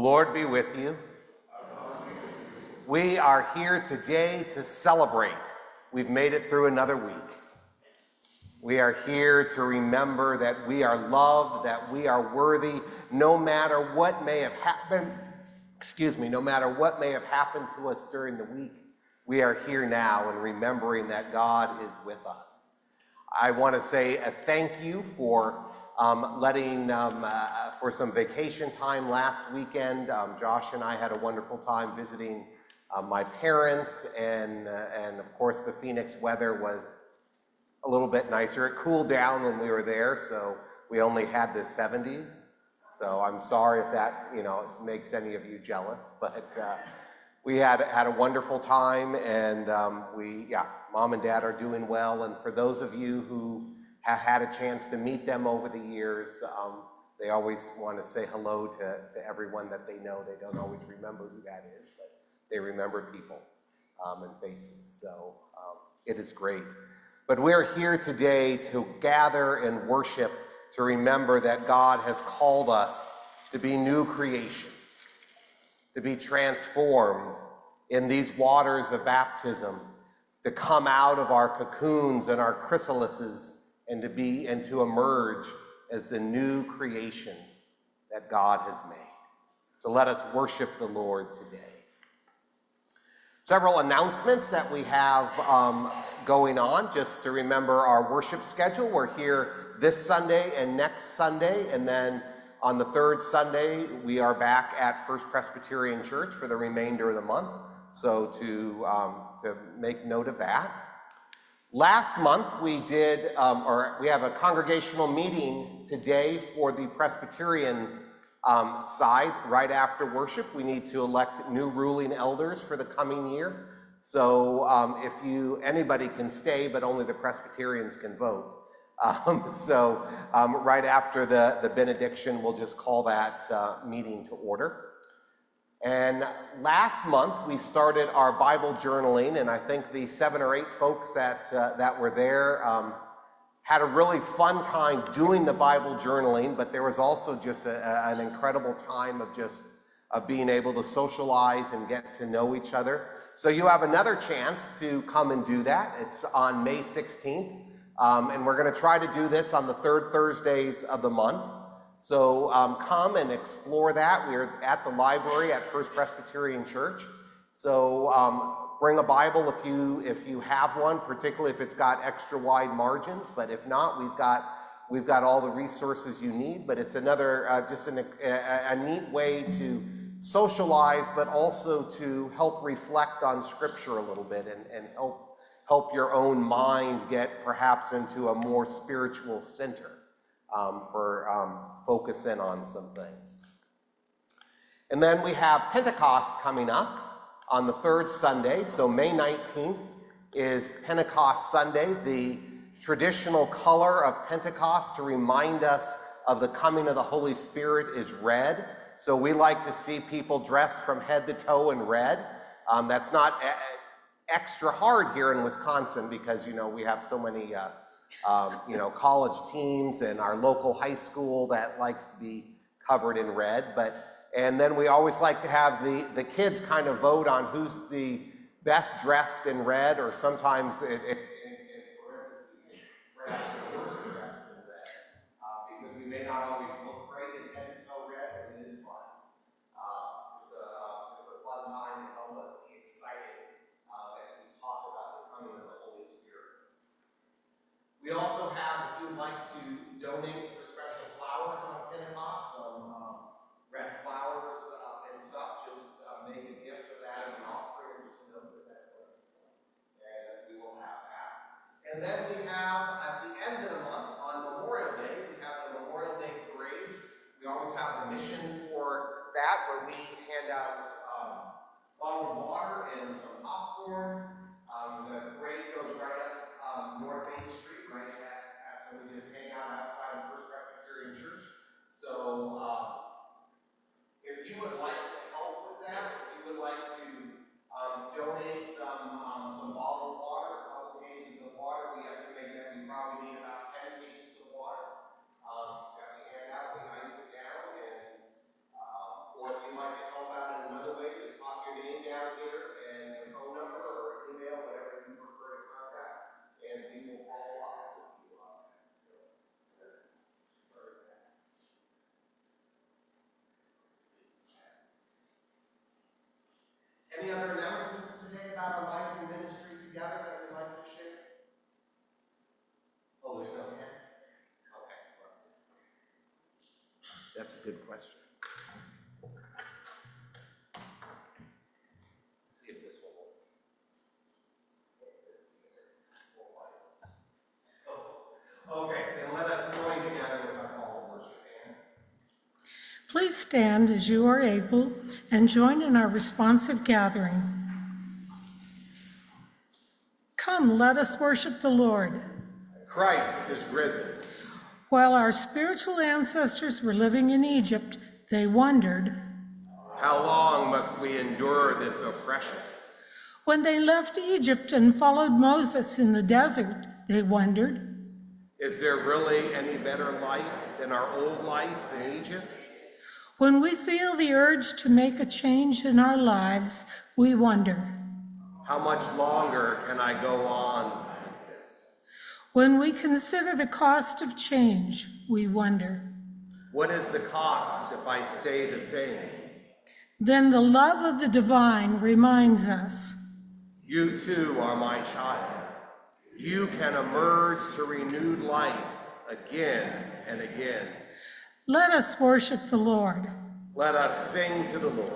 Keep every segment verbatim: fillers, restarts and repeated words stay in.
Lord be with you. We are here today to celebrate. We've made it through another week. We are here to remember that we are loved, that we are worthy, no matter what may have happened, excuse me, no matter what may have happened to us during the week. We are here now and remembering that God is with us. I want to say a thank you for um, letting, um, uh, for some vacation time last weekend. Um, Josh and I had a wonderful time visiting uh, my parents, and, uh, and of course the Phoenix weather was a little bit nicer. It cooled down when we were there, so we only had the seventies. So I'm sorry if that, you know, makes any of you jealous, but uh, we had had a wonderful time, and um, we, yeah, Mom and Dad are doing well. And for those of you who have had a chance to meet them over the years, um, they always want to say hello to, to everyone that they know. They don't always remember who that is, but they remember people um, and faces. So um, it is great. But we're here today to gather and worship, to remember that God has called us to be new creations, to be transformed in these waters of baptism, to come out of our cocoons and our chrysalises, and to be and to emerge as the new creations that God has made. So let us worship the Lord today. Several announcements that we have um, going on, just to remember our worship schedule. We're here this Sunday and next Sunday, and then on the third Sunday, we are back at First Presbyterian Church for the remainder of the month, so to, um, to make note of that. Last month, we did, um, or we have a congregational meeting today for the Presbyterian Um, side. Right after worship, we need to elect new ruling elders for the coming year. So um, if you, anybody can stay, but only the Presbyterians can vote. Um, so um, right after the, the benediction, we'll just call that uh, meeting to order. And last month, we started our Bible journaling, and I think the seven or eight folks that, uh, that were there um, had a really fun time doing the Bible journaling, but there was also just a, a, an incredible time of just of being able to socialize and get to know each other. So you have another chance to come and do that. It's on May sixteenth, um, and we're going to try to do this on the third Thursdays of the month. So um, come and explore that. We're at the library at First Presbyterian Church. So um, bring a Bible if you if you have one, particularly if it's got extra wide margins. But if not, we've got we've got all the resources you need. But it's another uh, just an, a, a neat way to socialize, but also to help reflect on Scripture a little bit and, and help help your own mind get perhaps into a more spiritual center um, for um, focus in on some things. And then we have Pentecost coming up on the third Sunday, so May nineteenth is Pentecost Sunday, the traditional color of Pentecost to remind us of the coming of the Holy Spirit is red. So we like to see people dressed from head to toe in red. Um, that's not extra hard here in Wisconsin because, you know, we have so many, uh, um, you know, college teams and our local high school that likes to be covered in red. But And then we always like to have the, the kids kind of vote on who's the best dressed in red, or sometimes it, it, red is the worst dressed in red, uh, because we may not always look great in head to toe red, and it is fun. Uh, it's, a, it's a fun time to help us be excited uh, as we talk about the coming of the Holy Spirit. We also have, if you would like to donate for special flowers on Pentecost, um, red flowers uh, and stuff, just uh, make a gift of that as an offering, just note that that was, and we will have that. And then we have, at the end of the month, on Memorial Day, we have the Memorial Day Parade. We always have a mission for that, where we hand out um, bottled water and some popcorn. Um, the parade goes right up um, North Main Street, right at, at, so we just hang out outside of First Presbyterian Church. So, um, if you would like to help with that, if you would like to um, donate some um, some bottled water, a couple cases of water, we estimate that we probably need about ten cases of water um, that we hand out, we ice it down, and, uh, or you might Any other announcements today about our life and ministry together that we'd like to share? Oh, there's no hand? Okay. That's a good question. Okay, then let us join together with our call of worship. Please stand as you are able and join in our responsive gathering. Come, let us worship the Lord. Christ is risen. While our spiritual ancestors were living in Egypt, they wondered, how long must we endure this oppression? When they left Egypt and followed Moses in the desert, they wondered, is there really any better life than our old life in Egypt? When we feel the urge to make a change in our lives, we wonder, how much longer can I go on like this? When we consider the cost of change, we wonder, what is the cost if I stay the same? Then the love of the divine reminds us, you too are my child. You can emerge to renewed life again and again. Let us worship the Lord. Let us sing to the Lord.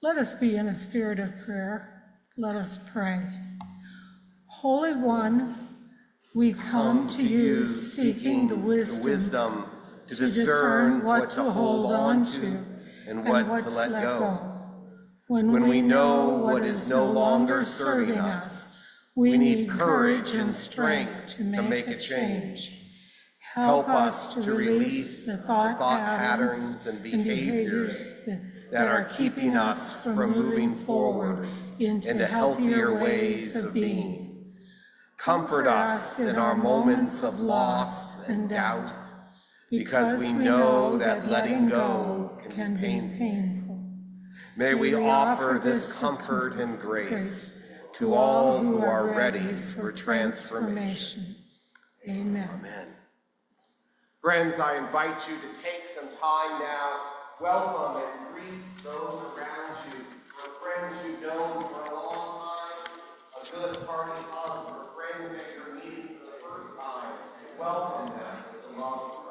Let us be in a spirit of prayer. Let us pray. Holy One, we come to you seeking the wisdom to discern what to hold on to and what to let go. When we know what is no longer serving us, we need courage and strength to make a change. Help us to release the thought patterns and behaviors that are keeping us from moving forward into healthier ways of being. Comfort us in our moments of loss and doubt, because, because we know that letting go can be painful. painful. May we, we offer this comfort and grace to all who are ready for transformation. Amen. Amen. Friends, I invite you to take some time now, welcome and greet those around you, for friends you know for a long time, a good party of, for friends that you're meeting for the first time, welcome them with the love of Christ.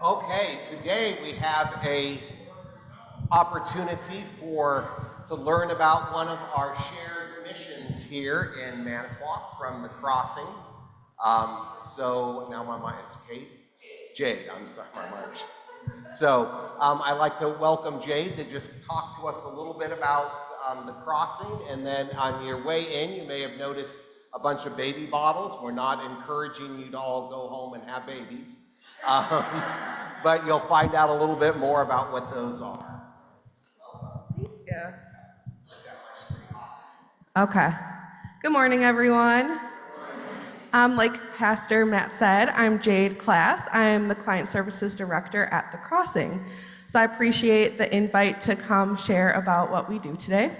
Okay, today we have a opportunity for to learn about one of our shared missions here in Manitowoc from the Crossing. Um, so now my mind is Kate, Jade. I'm sorry, my mind. So um, I'd like to welcome Jade to just talk to us a little bit about um, the Crossing, and then on your way in, you may have noticed a bunch of baby bottles. We're not encouraging you to all go home and have babies. Um, but you'll find out a little bit more about what those are. Yeah. Okay. Good morning, everyone. Um, like Pastor Matt said, I'm Jade Class. I am the Client Services Director at The Crossing. So I appreciate the invite to come share about what we do today.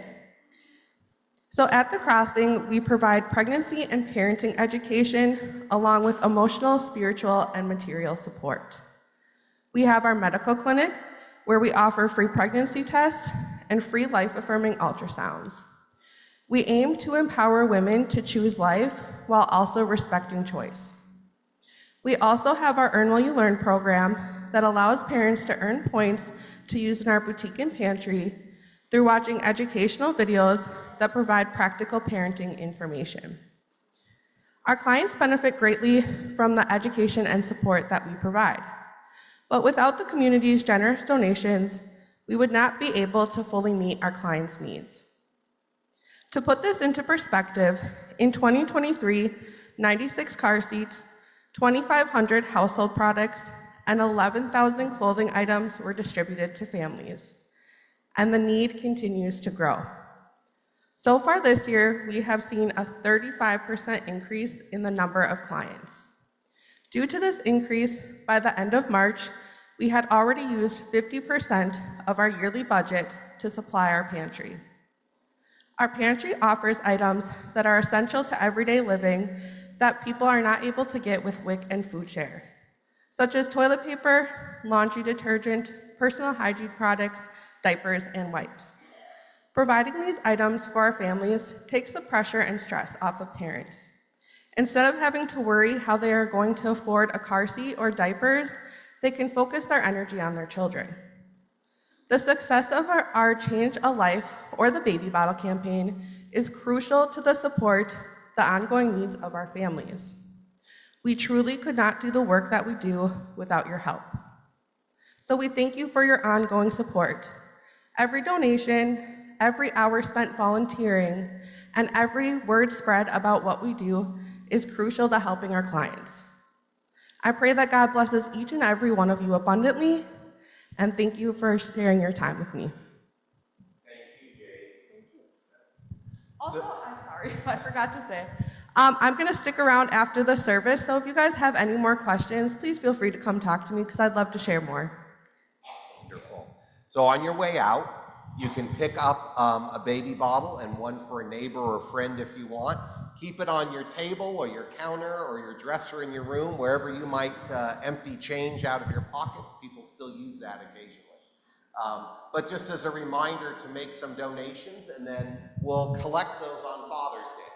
So at The Crossing, we provide pregnancy and parenting education along with emotional, spiritual, and material support. We have our medical clinic where we offer free pregnancy tests and free life-affirming ultrasounds. We aim to empower women to choose life while also respecting choice. We also have our Earn While You Learn program that allows parents to earn points to use in our boutique and pantry through watching educational videos that provide practical parenting information. Our clients benefit greatly from the education and support that we provide, but without the community's generous donations, we would not be able to fully meet our clients' needs. To put this into perspective, in twenty twenty-three, ninety-six car seats, twenty-five hundred household products, and eleven thousand clothing items were distributed to families, and the need continues to grow. So far this year, we have seen a thirty-five percent increase in the number of clients. Due to this increase, by the end of March, we had already used fifty percent of our yearly budget to supply our pantry. Our pantry offers items that are essential to everyday living that people are not able to get with W I C and food share, such as toilet paper, laundry detergent, personal hygiene products, diapers, and wipes. Providing these items for our families takes the pressure and stress off of parents. Instead of having to worry how they are going to afford a car seat or diapers, they can focus their energy on their children. The success of our, our Change a Life or the Baby Bottle campaign is crucial to the support the ongoing needs of our families. We truly could not do the work that we do without your help. So we thank you for your ongoing support. Every donation, every hour spent volunteering, and every word spread about what we do is crucial to helping our clients. I pray that God blesses each and every one of you abundantly, and thank you for sharing your time with me. Thank you, Jade. Also, I'm sorry, I forgot to say, um, I'm going to stick around after the service, so if you guys have any more questions, please feel free to come talk to me, because I'd love to share more. Wonderful. So on your way out, you can pick up um, a baby bottle and one for a neighbor or friend if you want. Keep it on your table or your counter or your dresser in your room, wherever you might uh, empty change out of your pockets. People still use that occasionally. Um, but just as a reminder to make some donations, and then we'll collect those on Father's Day.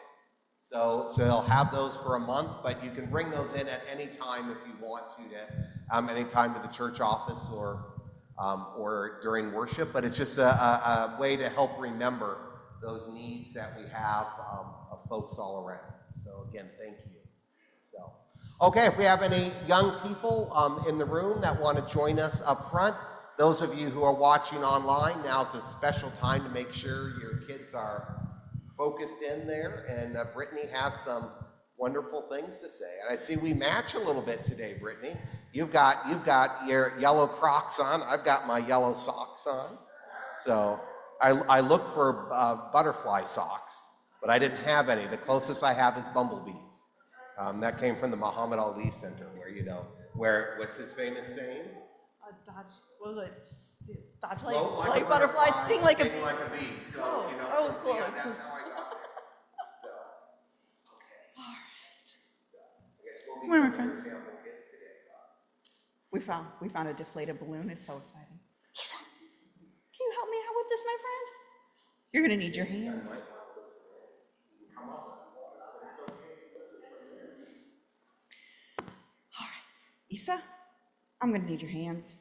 So, so they'll have those for a month, but you can bring those in at any time if you want to, to um, any time to the church office or, um, or during worship. But it's just a, a, a way to help remember those needs that we have um, of folks all around. So again, thank you. So, okay, if we have any young people um, in the room that want to join us up front, those of you who are watching online, now it's a special time to make sure your kids are focused in there, and uh, Brittany has some wonderful things to say. And I see we match a little bit today, Brittany. You've got, you've got your yellow Crocs on, I've got my yellow socks on, so. I, I looked for uh, butterfly socks, but I didn't have any. The closest I have is bumblebees. Um, that came from the Muhammad Ali Center, where, you know, where, what's his famous saying? Uh, dodge, what was it? Dodge like, like, like a butterfly, butterfly, sting like a bee. Sting like a bee. So, close. You know, oh, so, yeah, that's how I got there. So, okay. All right. So, I guess we'll be Where are friends? Today, we found, we found a deflated balloon. It's so exciting. He's on. Can you help me out with this, my friend? You're going to need your hands. All right. Isa, I'm going to need your hands.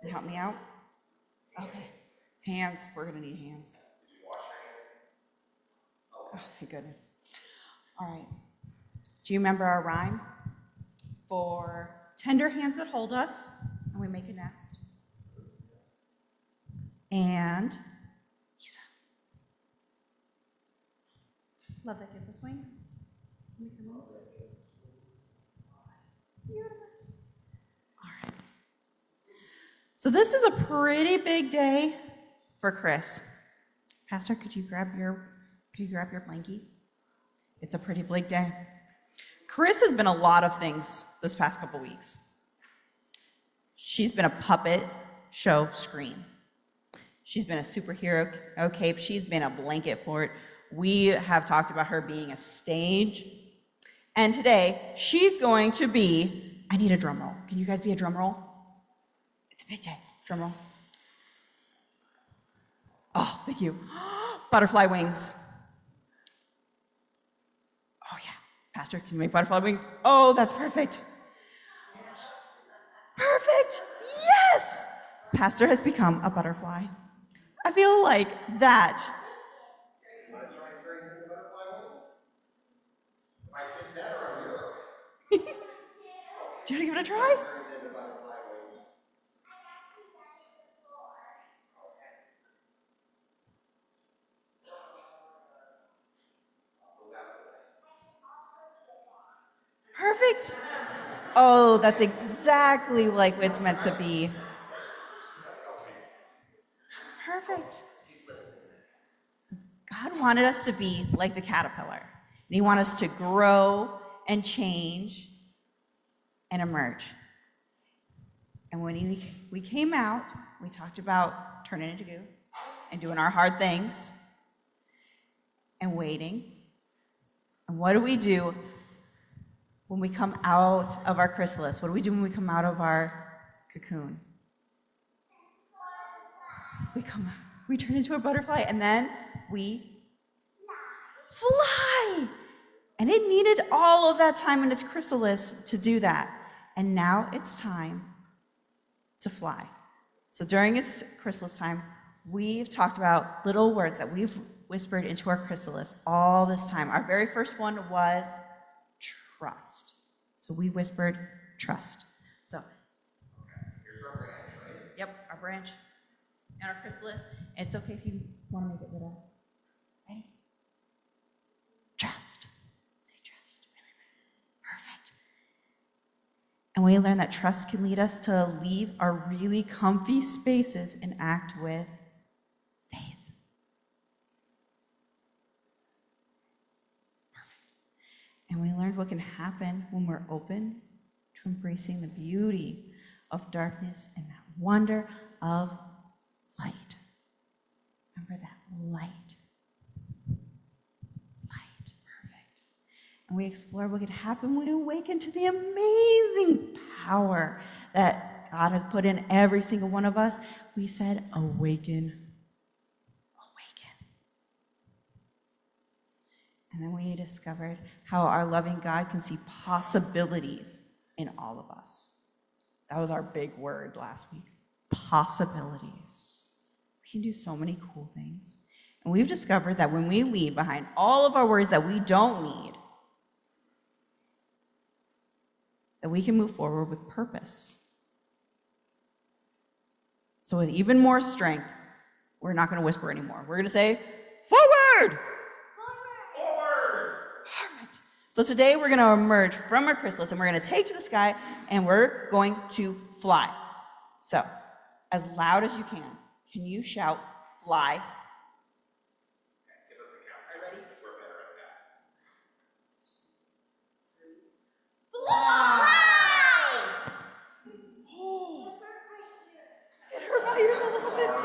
Can you help me out? Okay. Hands. We're going to need hands. Oh, thank goodness. All right. Do you remember our rhyme? For tender hands that hold us, and we make a nest. And Isa. Love that gives us wings. Beautiful. All right. So this is a pretty big day for Chris. Pastor, could you grab your could you grab your blankie? It's a pretty big day. Chris has been a lot of things this past couple weeks. She's been a puppet show screen. She's been a superhero cape. She's been a blanket fort. We have talked about her being a stage. And today, she's going to be, I need a drum roll. Can you guys be a drum roll? It's a big day. Drum roll. Oh, thank you. Butterfly wings. Oh, yeah. Pastor, can you make butterfly wings? Oh, that's perfect. Perfect. Pastor has become a butterfly. I feel like that. Do you want to give it a try? Perfect. Oh, that's exactly like it's meant to be. That's perfect. God wanted us to be like the caterpillar, and he wanted us to grow and change and emerge. And when we came out, we talked about turning into goo and doing our hard things and waiting. And what do we do when we come out of our chrysalis? What do we do when we come out of our cocoon? We come out, we turn into a butterfly, and then we fly. And it needed all of that time in its chrysalis to do that. And now it's time to fly. So during its chrysalis time, we've talked about little words that we've whispered into our chrysalis all this time. Our very first one was trust. So we whispered trust. So okay, here's our branch, right? Yep, our branch and our chrysalis. It's okay if you want to make it little. Ready? Trust. Say trust. Perfect. And we learned that trust can lead us to leave our really comfy spaces and act with faith. And we learned what can happen when we're open to embracing the beauty of darkness and that wonder of light. Remember that light. Light, perfect. And we explored what could happen when we awaken to the amazing power that God has put in every single one of us. We said, awaken. And then we discovered how our loving God can see possibilities in all of us. That was our big word last week, possibilities. We can do so many cool things. And we've discovered that when we leave behind all of our worries that we don't need, that we can move forward with purpose. So with even more strength, we're not going to whisper anymore. We're going to say, forward! So today we're going to emerge from our chrysalis and we're going to take to the sky and we're going to fly. So, as loud as you can, can you shout fly? Okay, give us a count. Are you ready? We're better at that. Fly! Oh. It hurt my ears a little bit too.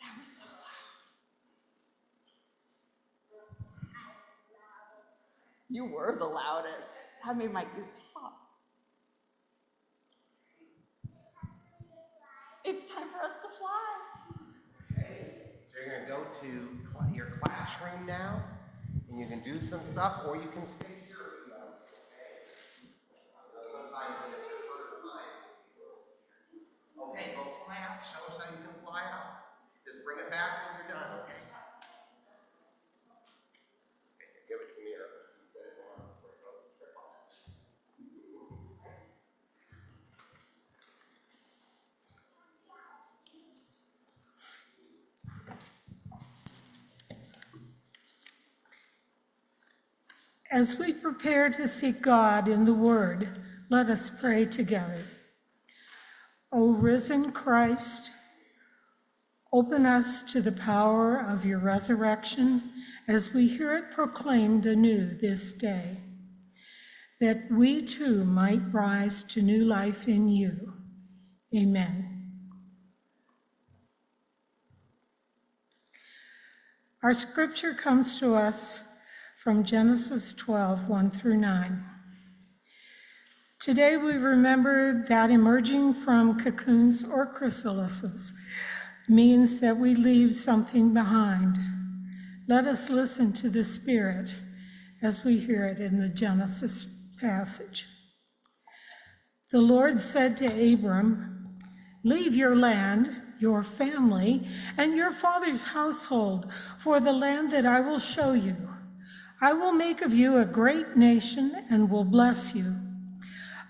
That was so loud. You were the loudest. I made my ear pop. It's time for us to fly. Okay, so you're going to go to your classroom now, and you can do some stuff, or you can stay here. Sometimes it's your first time. Okay, go fly out. Show us how you can fly out. Just bring it back when you're done, okay? As we prepare to seek God in the Word, let us pray together. O risen Christ, open us to the power of your resurrection as we hear it proclaimed anew this day, that we too might rise to new life in you. Amen. Our scripture comes to us from Genesis twelve, one through nine. Today we remember that emerging from cocoons or chrysalises means that we leave something behind. Let us listen to the Spirit as we hear it in the Genesis passage. The Lord said to Abram, Leave your land, your family, and your father's household for the land that I will show you. I will make of you a great nation and will bless you.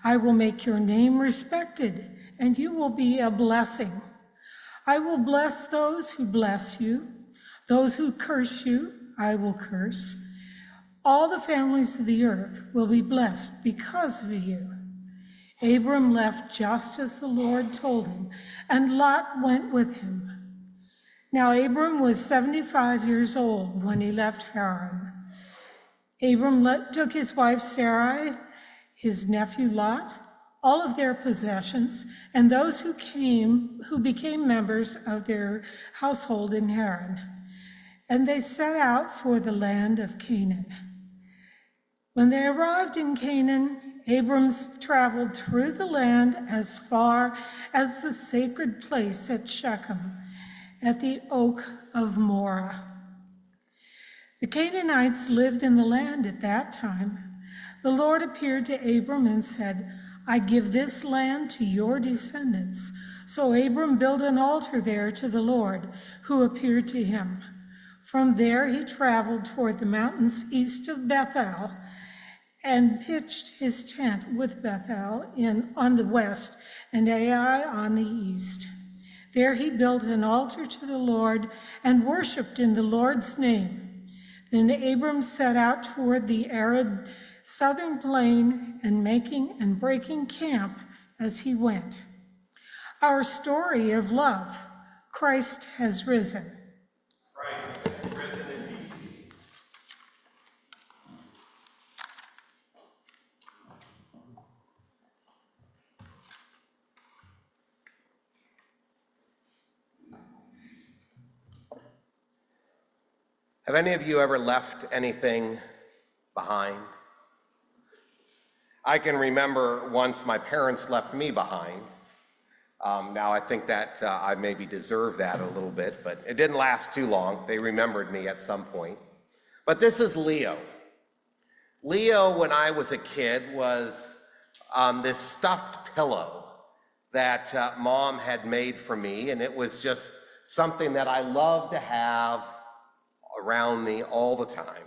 I will make your name respected, and you will be a blessing. I will bless those who bless you. Those who curse you, I will curse. All the families of the earth will be blessed because of you. Abram left just as the Lord told him, and Lot went with him. Now Abram was seventy-five years old when he left Haran. Abram let, took his wife Sarai, his nephew Lot, all of their possessions, and those who came, who became members of their household in Haran. And they set out for the land of Canaan. When they arrived in Canaan, Abram traveled through the land as far as the sacred place at Shechem, at the oak of Morah. The Canaanites lived in the land at that time. The Lord appeared to Abram and said, I give this land to your descendants. So Abram built an altar there to the Lord, who appeared to him. From there he traveled toward the mountains east of Bethel, and pitched his tent with Bethel in, on the west and Ai on the east. There he built an altar to the Lord and worshipped in the Lord's name. Then Abram set out toward the arid southern plain and making and breaking camp as he went. Our story of love, Christ has risen. Christ has risen. Have any of you ever left anything behind? I can remember once my parents left me behind. Um, now I think that uh, I maybe deserve that a little bit, but it didn't last too long. They remembered me at some point. But this is Leo. Leo, when I was a kid, was um, this stuffed pillow that uh, Mom had made for me, and it was just something that I loved to have around me all the time.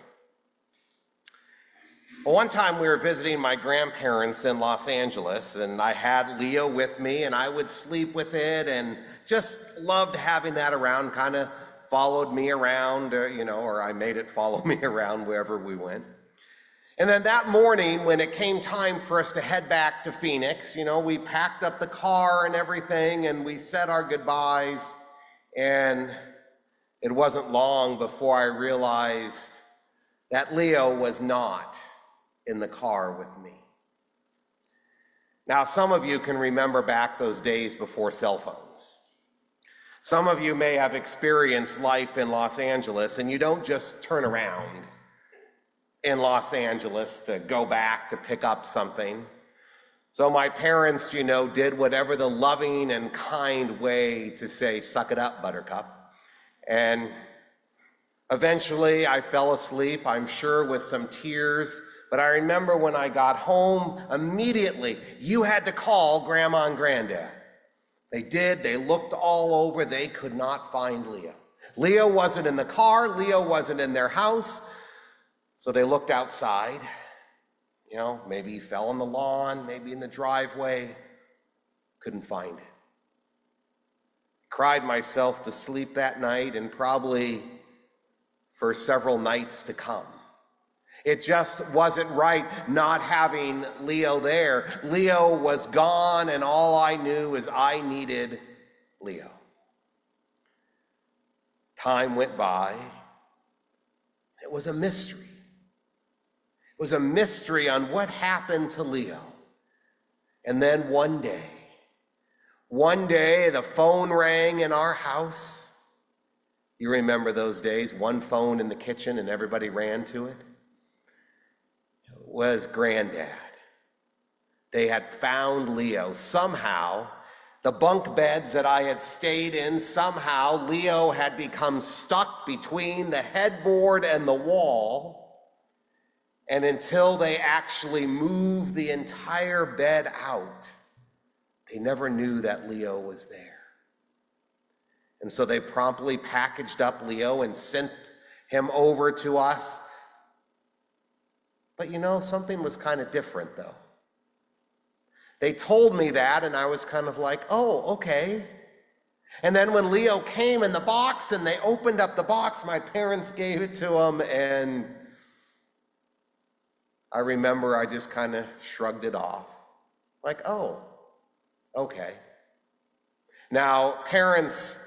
Well, one time we were visiting my grandparents in Los Angeles, and I had Leo with me, and I would sleep with it, and just loved having that around. Kind of followed me around, or, you know, or I made it follow me around wherever we went. And then that morning, when it came time for us to head back to Phoenix, you know, we packed up the car and everything, and we said our goodbyes, and it wasn't long before I realized that Leo was not in the car with me. Now, some of you can remember back those days before cell phones. Some of you may have experienced life in Los Angeles, and you don't just turn around in Los Angeles to go back to pick up something. So my parents, you know, did whatever the loving and kind way to say, suck it up, Buttercup. And eventually I fell asleep, I'm sure with some tears, but I remember when I got home, immediately you had to call Grandma and Granddad. They did, they looked all over, they could not find Leo. Leo wasn't in the car, Leo wasn't in their house, so they looked outside. You know, maybe he fell on the lawn, maybe in the driveway, couldn't find it. Cried myself to sleep that night, and probably for several nights to come. It just wasn't right not having Leo there. Leo was gone, and all I knew is I needed Leo. Time went by. It was a mystery. It was a mystery on what happened to Leo. And then one day, One day, the phone rang in our house. You remember those days, one phone in the kitchen and everybody ran to it? It was Granddad. They had found Leo. Somehow, the bunk beds that I had stayed in, somehow Leo had become stuck between the headboard and the wall. And until they actually moved the entire bed out, They never knew that Leo was there. And so they promptly packaged up Leo and sent him over to us. But you know, something was kind of different though. They told me that and I was kind of like, oh, okay. And then when Leo came in the box and they opened up the box, my parents gave it to him, and I remember I just kind of shrugged it off. Like, oh, okay. Now, parents,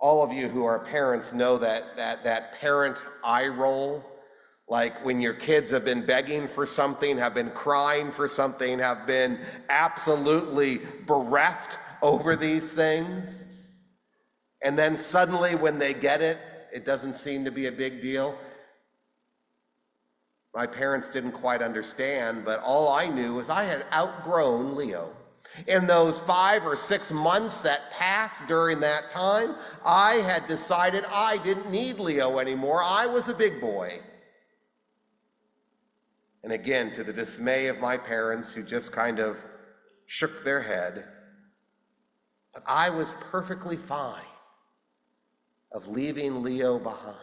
all of you who are parents know that that, that parent eye roll, like when your kids have been begging for something, have been crying for something, have been absolutely bereft over these things, and then suddenly when they get it, it doesn't seem to be a big deal. My parents didn't quite understand, but all I knew was I had outgrown Leo. In those five or six months that passed during that time, I had decided I didn't need Leo anymore. I was a big boy. And again, to the dismay of my parents, who just kind of shook their head, but I was perfectly fine of leaving Leo behind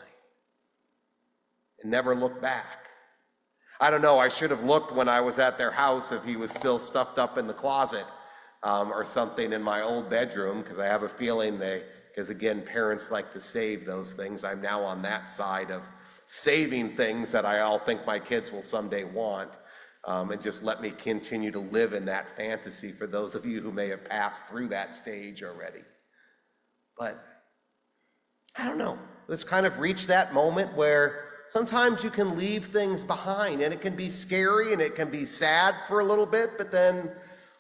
and never looked back. I don't know, I should have looked when I was at their house if he was still stuffed up in the closet um, or something in my old bedroom, because I have a feeling they, because again, parents like to save those things. I'm now on that side of saving things that I all think my kids will someday want, um, and just let me continue to live in that fantasy for those of you who may have passed through that stage already. But I don't know, let's kind of reach that moment where sometimes you can leave things behind, and it can be scary and it can be sad for a little bit, but then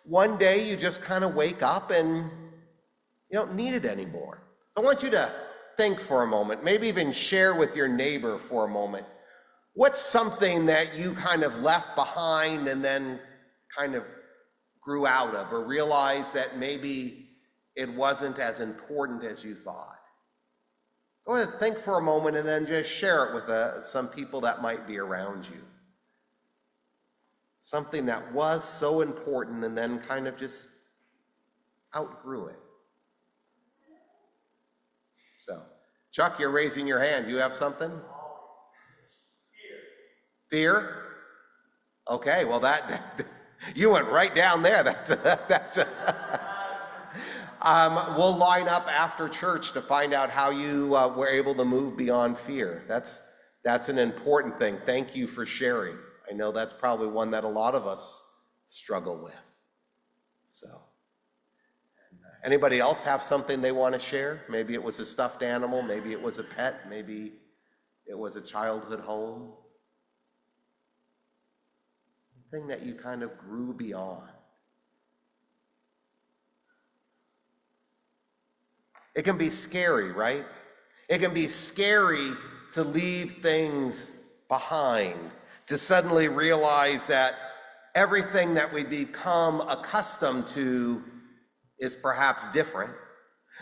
one day you just kind of wake up and you don't need it anymore. I want you to think for a moment, maybe even share with your neighbor for a moment, what's something that you kind of left behind and then kind of grew out of, or realized that maybe it wasn't as important as you thought? I want to think for a moment and then just share it with uh, some people that might be around you. Something that was so important and then kind of just outgrew it. So, Chuck, you're raising your hand. You have something? Fear. Fear? Okay, well that, that you went right down there. That's a, that's a, Um, we'll line up after church to find out how you uh, were able to move beyond fear. That's, that's an important thing. Thank you for sharing. I know that's probably one that a lot of us struggle with. So, anybody else have something they want to share? Maybe it was a stuffed animal. Maybe it was a pet. Maybe it was a childhood home. Something that you kind of grew beyond. It can be scary, right? It can be scary to leave things behind, to suddenly realize that everything that we become accustomed to is perhaps different.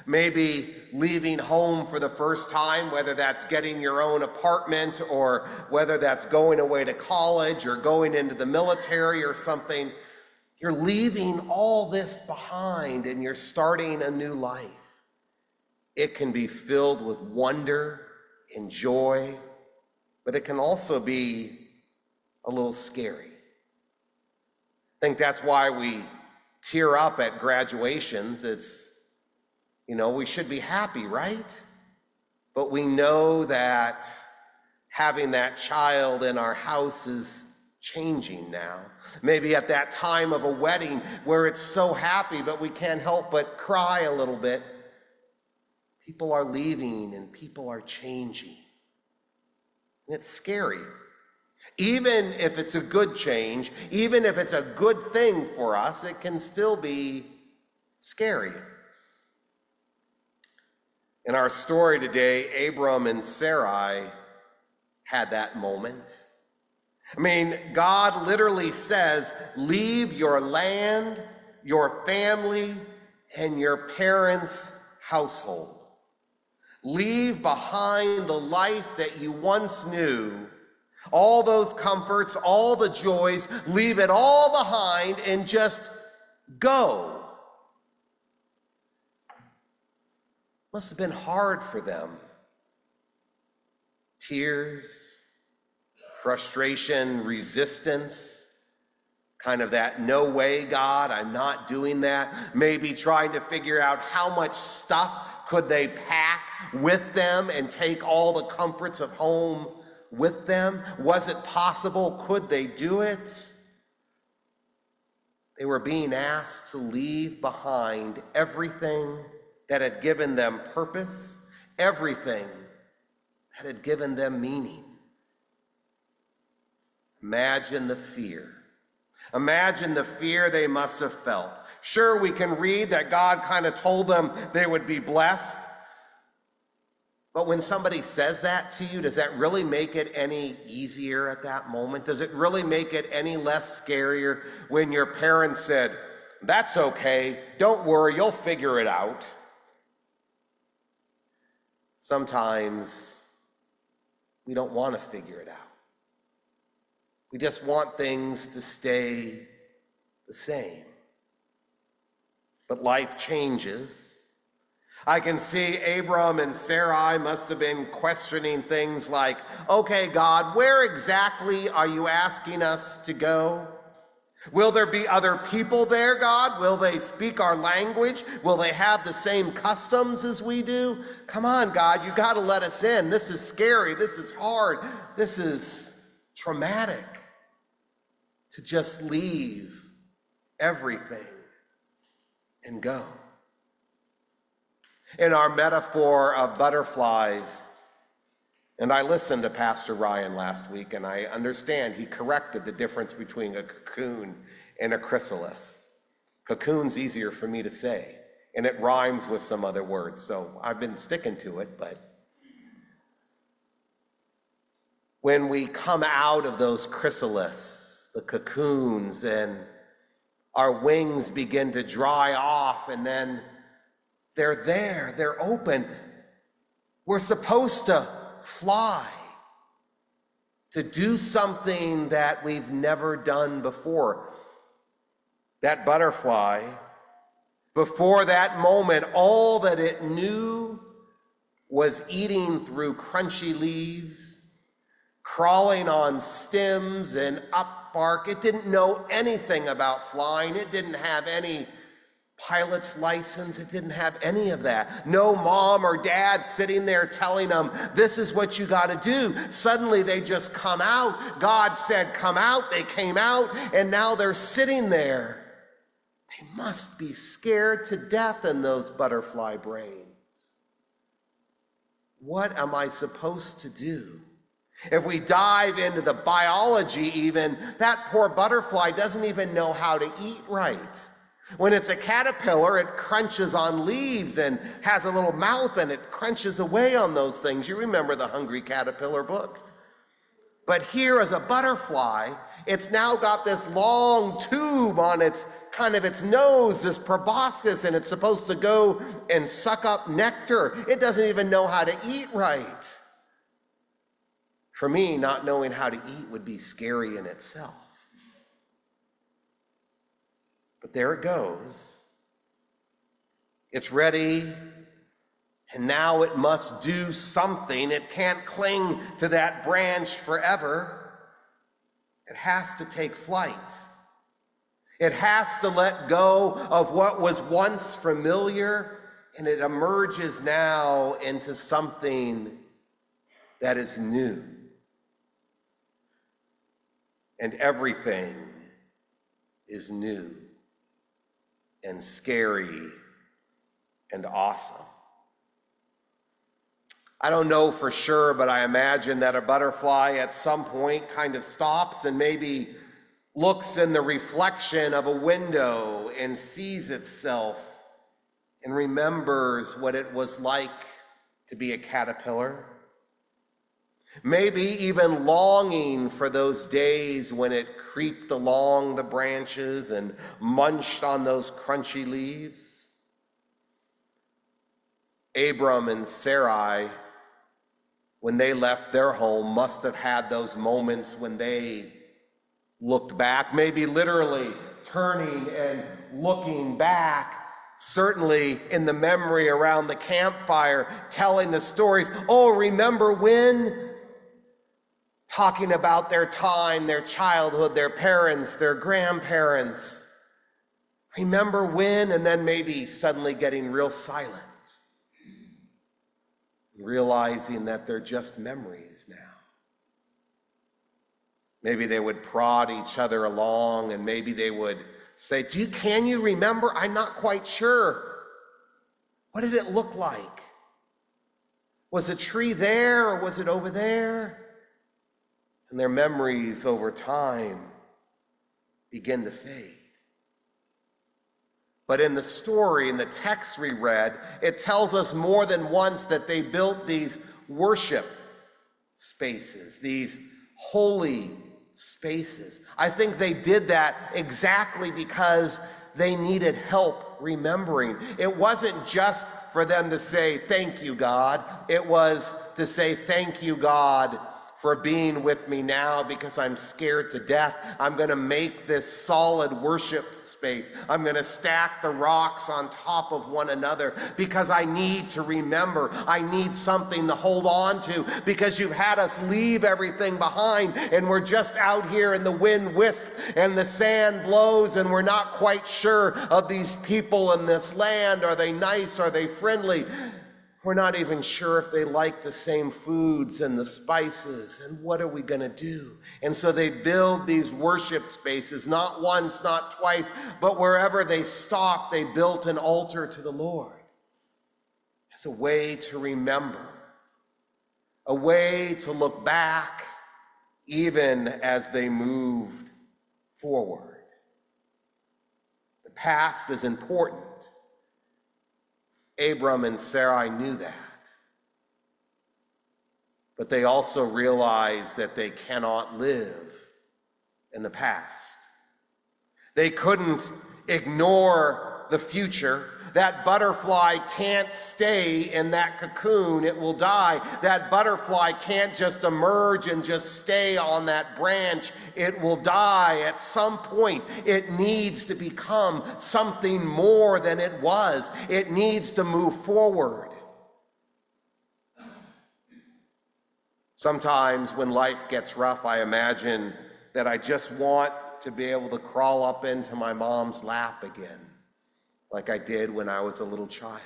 Maybe leaving home for the first time, whether that's getting your own apartment or whether that's going away to college or going into the military or something, you're leaving all this behind and you're starting a new life. It can be filled with wonder and joy, but it can also be a little scary. I think that's why we tear up at graduations. It's, you know, we should be happy, right? But we know that having that child in our house is changing now. Maybe at that time of a wedding where it's so happy, but we can't help but cry a little bit. People are leaving and people are changing. And it's scary. Even if it's a good change, even if it's a good thing for us, it can still be scary. In our story today, Abram and Sarai had that moment. I mean, God literally says, leave your land, your family, and your parents' household. Leave behind the life that you once knew, all those comforts, all the joys, leave it all behind and just go must have been hard for them. Tears, frustration, resistance, kind of that, no way, God, I'm not doing that. Maybe trying to figure out how much stuff could they pack with them and take all the comforts of home with them. Was it possible? Could they do it? They were being asked to leave behind everything that had given them purpose, everything that had given them meaning. Imagine the fear. Imagine the fear they must have felt. Sure, we can read that God kind of told them they would be blessed. But when somebody says that to you, does that really make it any easier at that moment? Does it really make it any less scarier when your parents said, "That's okay, don't worry, you'll figure it out"? Sometimes we don't want to figure it out. We just want things to stay the same. But life changes. I can see Abram and Sarai must have been questioning things like, "Okay, God, where exactly are you asking us to go? Will there be other people there, God? Will they speak our language? Will they have the same customs as we do? Come on, God, you got to let us in. This is scary. This is hard. This is traumatic to just leave everything and go." In our metaphor of butterflies, and I listened to Pastor Ryan last week, and I understand he corrected the difference between a cocoon and a chrysalis. Cocoon's easier for me to say, and it rhymes with some other words, so I've been sticking to it. But when we come out of those chrysalis, the cocoons, and our wings begin to dry off, and then they're there, they're open. We're supposed to fly, to do something that we've never done before. That butterfly, before that moment, all that it knew was eating through crunchy leaves, crawling on stems and up bark. It didn't know anything about flying. It didn't have any pilot's license. It didn't have any of that. No mom or dad sitting there telling them, "This is what you got to do." Suddenly they just come out. God said, "Come out." They came out, and now they're sitting there. They must be scared to death in those butterfly brains. What am I supposed to do? If we dive into the biology even, that poor butterfly doesn't even know how to eat right. When it's a caterpillar, it crunches on leaves and has a little mouth, and it crunches away on those things. You remember the Hungry Caterpillar book. But here as a butterfly, it's now got this long tube on its kind of its nose, this proboscis, and it's supposed to go and suck up nectar. It doesn't even know how to eat right. For me, not knowing how to eat would be scary in itself. But there it goes. It's ready, and now it must do something. It can't cling to that branch forever. It has to take flight. It has to let go of what was once familiar, and it emerges now into something that is new. And everything is new, and scary, and awesome. I don't know for sure, but I imagine that a butterfly at some point kind of stops and maybe looks in the reflection of a window and sees itself and remembers what it was like to be a caterpillar. Maybe even longing for those days when it creeped along the branches and munched on those crunchy leaves. Abram and Sarai, when they left their home, must have had those moments when they looked back, maybe literally turning and looking back, Certainly in the memory around the campfire, telling the stories. Oh, remember when? Talking about their time, their childhood, their parents, their grandparents. Remember when? And then maybe suddenly getting real silent, realizing that they're just memories now. Maybe they would prod each other along, and maybe they would say, do you, can you remember? I'm not quite sure. What did it look like? Was a tree there or was it over there? And their memories over time begin to fade. But in the story, in the text we read, it tells us more than once that they built these worship spaces, these holy spaces. I think they did that exactly because they needed help remembering. It wasn't just for them to say, thank you, God. It was to say, thank you, God, for being with me now because I'm scared to death. I'm going to make this solid worship space. I'm going to stack the rocks on top of one another because I need to remember. I need something to hold on to because you've had us leave everything behind and we're just out here and the wind wisps and the sand blows and we're not quite sure of these people in this land. Are they nice? Are they friendly? We're not even sure if they like the same foods and the spices, and what are we going to do? And so they build these worship spaces, not once, not twice, but wherever they stopped, they built an altar to the Lord as a way to remember, a way to look back even as they moved forward. The past is important. Abram and Sarai knew that, but they also realized that they cannot live in the past. They couldn't ignore the future. That butterfly can't stay in that cocoon, it will die. That butterfly can't just emerge and just stay on that branch, it will die at some point. It needs to become something more than it was. It needs to move forward. Sometimes when life gets rough, I imagine that I just want to be able to crawl up into my mom's lap again, like I did when I was a little child.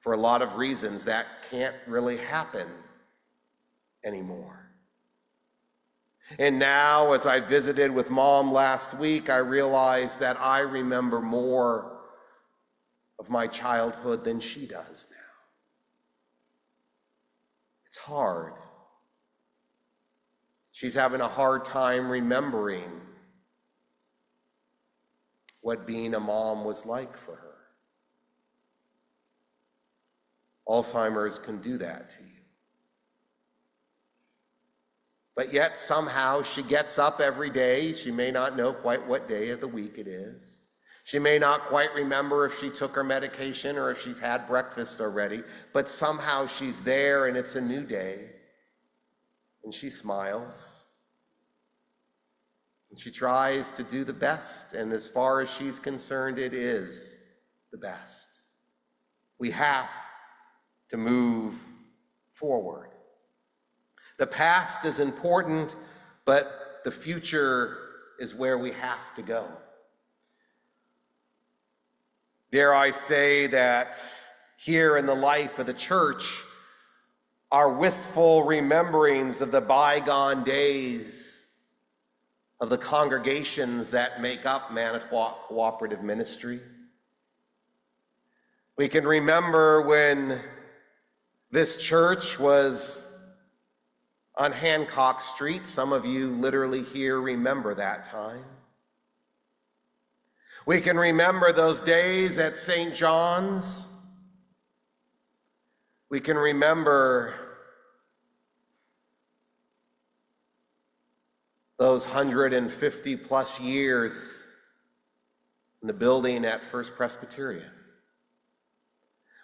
For a lot of reasons, that can't really happen anymore. And now, as I visited with Mom last week, I realized that I remember more of my childhood than she does now. It's hard. She's having a hard time remembering what being a mom was like for her. Alzheimer's can do that to you. But yet somehow she gets up every day. She may not know quite what day of the week it is. She may not quite remember if she took her medication or if she's had breakfast already, but somehow she's there and it's a new day. And she smiles. And she tries to do the best, and as far as she's concerned, it is the best. We have to move forward. The past is important, but the future is where we have to go. Dare I say that here in the life of the church, our wistful rememberings of the bygone days of the congregations that make up Manitowoc Cooperative Ministry. We can remember when this church was on Hancock Street. Some of you literally here remember that time. We can remember those days at Saint John's. We can remember those one hundred fifty plus years in the building at First Presbyterian.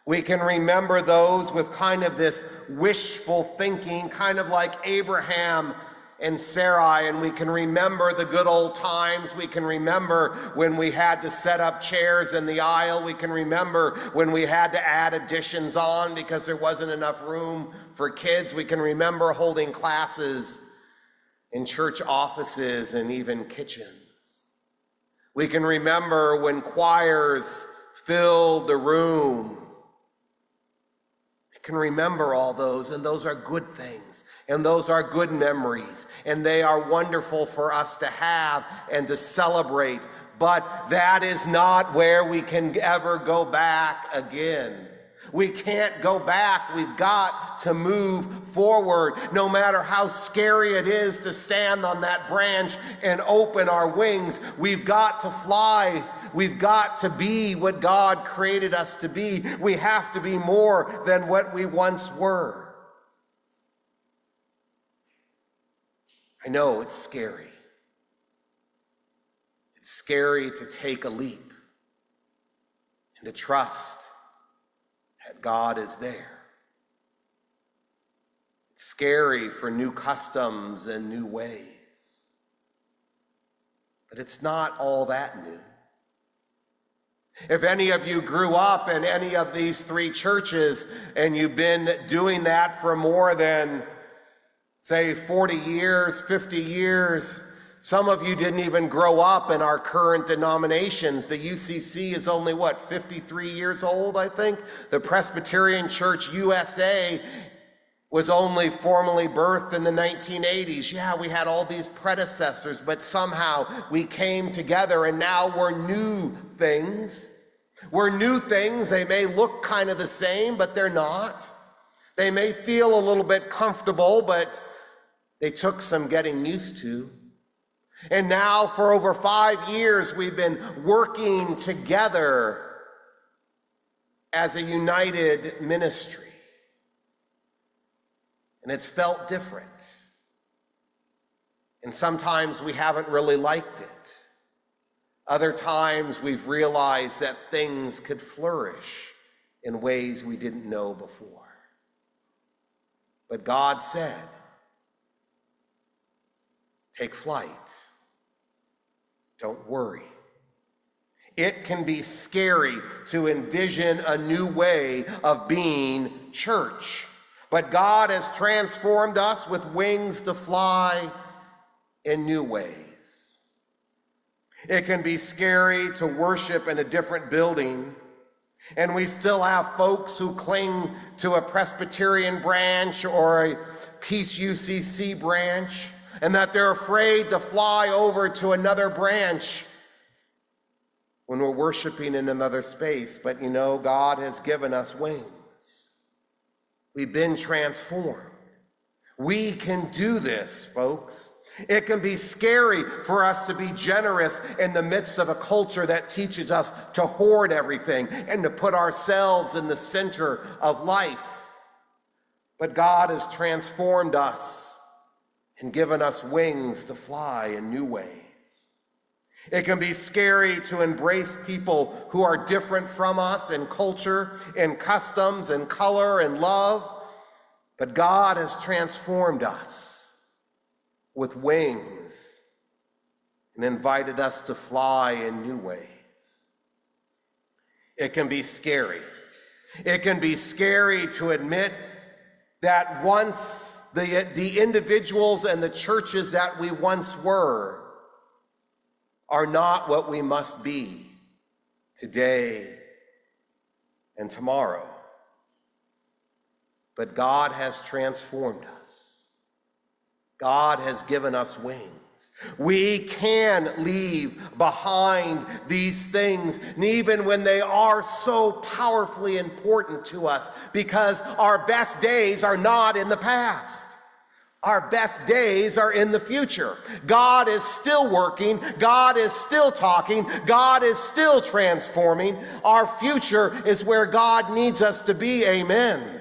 We can remember those with kind of this wishful thinking, kind of like Abraham and Sarai, and we can remember the good old times. We can remember when we had to set up chairs in the aisle. We can remember when we had to add additions on because there wasn't enough room for kids. We can remember holding classes in church offices and even kitchens. We can remember when choirs filled the room. Can remember all those, and those are good things, and those are good memories, and they are wonderful for us to have and to celebrate, but that is not where we can ever go back again. We can't go back. We've got to move forward, no matter how scary it is to stand on that branch and open our wings. We've got to fly. We've got to be what God created us to be. We have to be more than what we once were. I know it's scary. It's scary to take a leap and to trust that God is there. It's scary for new customs and new ways. But it's not all that new. If any of you grew up in any of these three churches and you've been doing that for more than, say, forty years, fifty years, some of you didn't even grow up in our current denominations. The U C C is only, what, fifty-three years old, I think? The Presbyterian Church U S A was only formally birthed in the nineteen eighties. Yeah, we had all these predecessors, but somehow we came together, and now we're new things. We're new things. They may look kind of the same, but they're not. They may feel a little bit comfortable, but they took some getting used to. And now for over five years, we've been working together as a united ministry. And it's felt different. And sometimes we haven't really liked it. Other times we've realized that things could flourish in ways we didn't know before. But God said, take flight. Don't worry. It can be scary to envision a new way of being church. But God has transformed us with wings to fly in new ways. It can be scary to worship in a different building, and we still have folks who cling to a Presbyterian branch or a Peace U C C branch, and that they're afraid to fly over to another branch when we're worshiping in another space. But you know, God has given us wings. We've been transformed. We can do this, folks. It can be scary for us to be generous in the midst of a culture that teaches us to hoard everything and to put ourselves in the center of life. But God has transformed us and given us wings to fly in new ways. It can be scary to embrace people who are different from us in culture, in customs, in color, in love. But God has transformed us with wings and invited us to fly in new ways. It can be scary. It can be scary to admit that once the, the individuals and the churches that we once were are not what we must be today and tomorrow. But God has transformed us. God has given us wings. We can leave behind these things, even when they are so powerfully important to us, because our best days are not in the past. Our best days are in the future. God is still working. God is still talking. God is still transforming. Our future is where God needs us to be. Amen.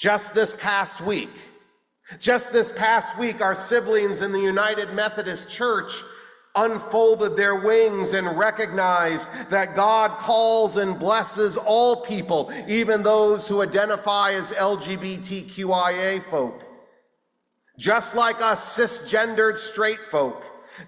Just this past week, just this past week, our siblings in the United Methodist Church unfolded their wings and recognized that God calls and blesses all people, even those who identify as L G B T Q I A folk. Just like us cisgendered straight folk,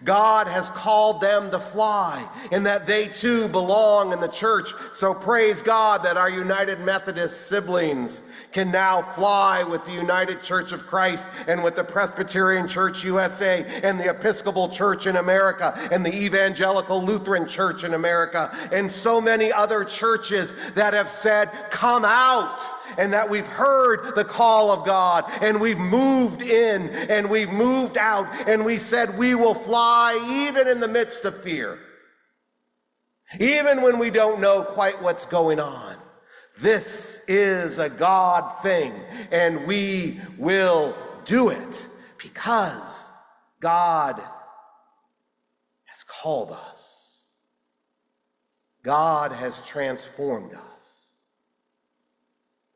God has called them to fly, and that they too belong in the church. So praise God that our United Methodist siblings can now fly with the United Church of Christ and with the Presbyterian Church U S A and the Episcopal Church in America and the Evangelical Lutheran Church in America and so many other churches that have said, come out, and that we've heard the call of God, and we've moved in, and we've moved out, and we said we will fly even in the midst of fear. Even when we don't know quite what's going on. This is a God thing, and we will do it because God has called us. God has transformed us.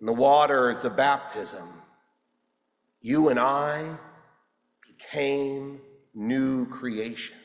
In the waters of baptism, you and I became new creations.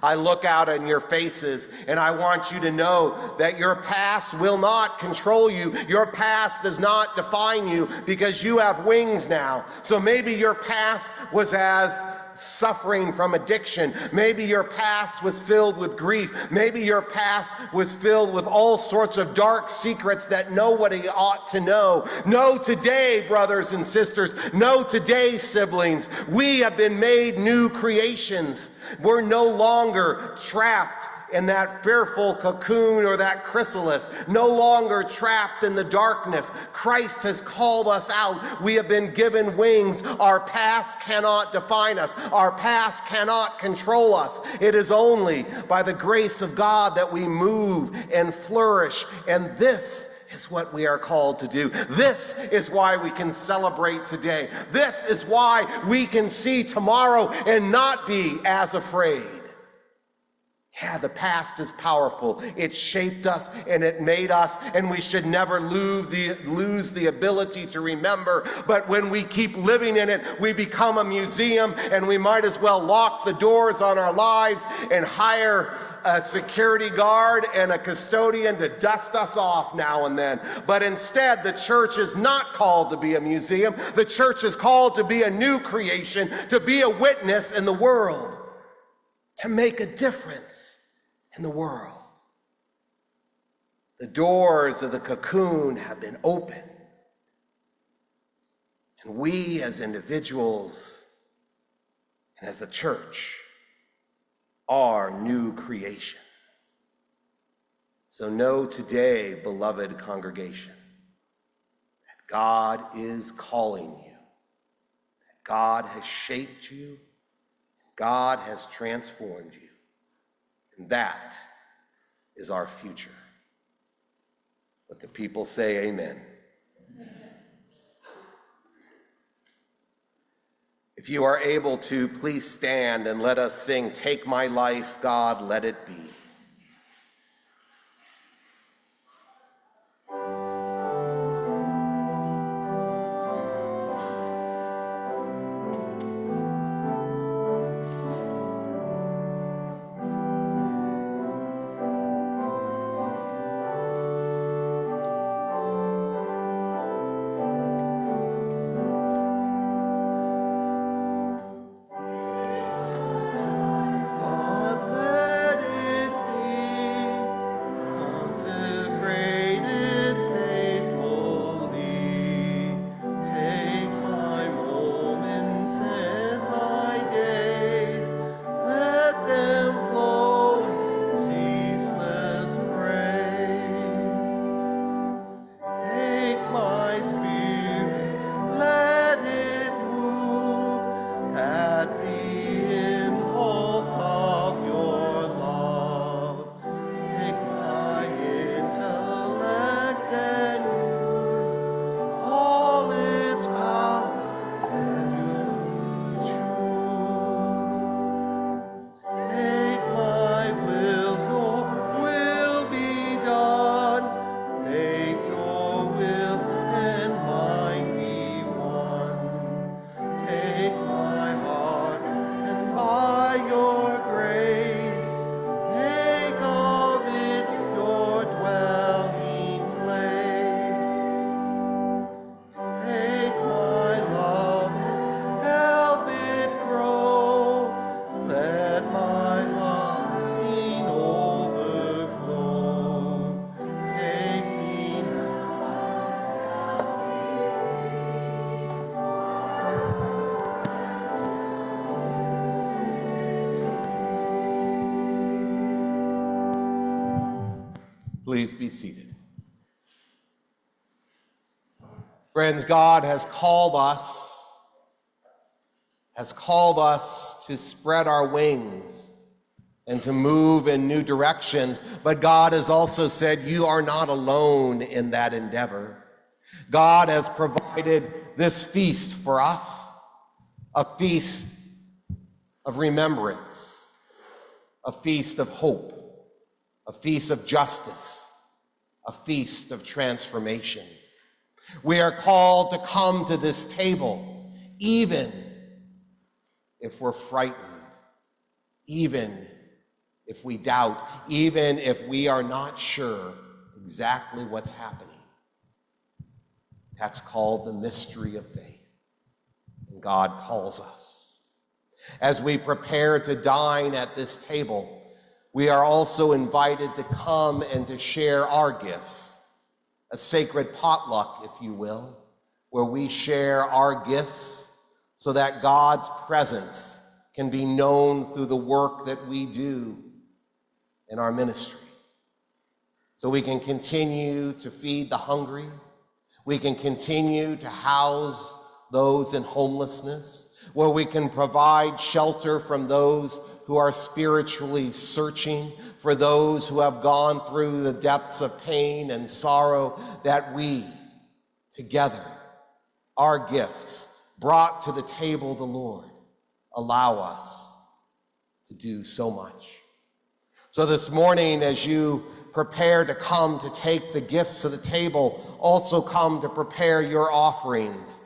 I look out in your faces, and I want you to know that your past will not control you. Your past does not define you, because you have wings now. So maybe your past was as suffering from addiction. Maybe your past was filled with grief. Maybe your past was filled with all sorts of dark secrets that nobody ought to know. Know today, brothers and sisters. Know today, siblings. We have been made new creations. We're no longer trapped in that fearful cocoon or that chrysalis, no longer trapped in the darkness. Christ has called us out. We have been given wings. Our past cannot define us. Our past cannot control us. It is only by the grace of God that we move and flourish, and this is what we are called to do. This is why we can celebrate today. This is why we can see tomorrow and not be as afraid. Yeah, the past is powerful. It shaped us and it made us, and we should never lose the, lose the ability to remember. But when we keep living in it, we become a museum, and we might as well lock the doors on our lives and hire a security guard and a custodian to dust us off now and then. But instead, the church is not called to be a museum. The church is called to be a new creation, to be a witness in the world, to make a difference in the world. The doors of the cocoon have been opened, and we as individuals and as the church are new creations. So know today, beloved congregation, that God is calling you, that God has shaped you, God has transformed you, and that is our future. Let the people say amen. Amen. If you are able to, please stand and let us sing, "Take My Life, God, Let It Be." Please be seated. Friends, God has called us, has called us to spread our wings and to move in new directions, but God has also said, you are not alone in that endeavor. God has provided this feast for us, a feast of remembrance, a feast of hope, a feast of justice, a feast of transformation. We are called to come to this table, even if we're frightened, even if we doubt, even if we are not sure exactly what's happening. That's called the mystery of faith. And God calls us. As we prepare to dine at this table, we are also invited to come and to share our gifts. A sacred potluck, if you will, where we share our gifts so that God's presence can be known through the work that we do in our ministry. So we can continue to feed the hungry. We can continue to house those in homelessness, where we can provide shelter from those who are spiritually searching, for those who have gone through the depths of pain and sorrow, that we, together, our gifts brought to the table of the Lord, allow us to do so much. So this morning, as you prepare to come to take the gifts to the table, also come to prepare your offerings.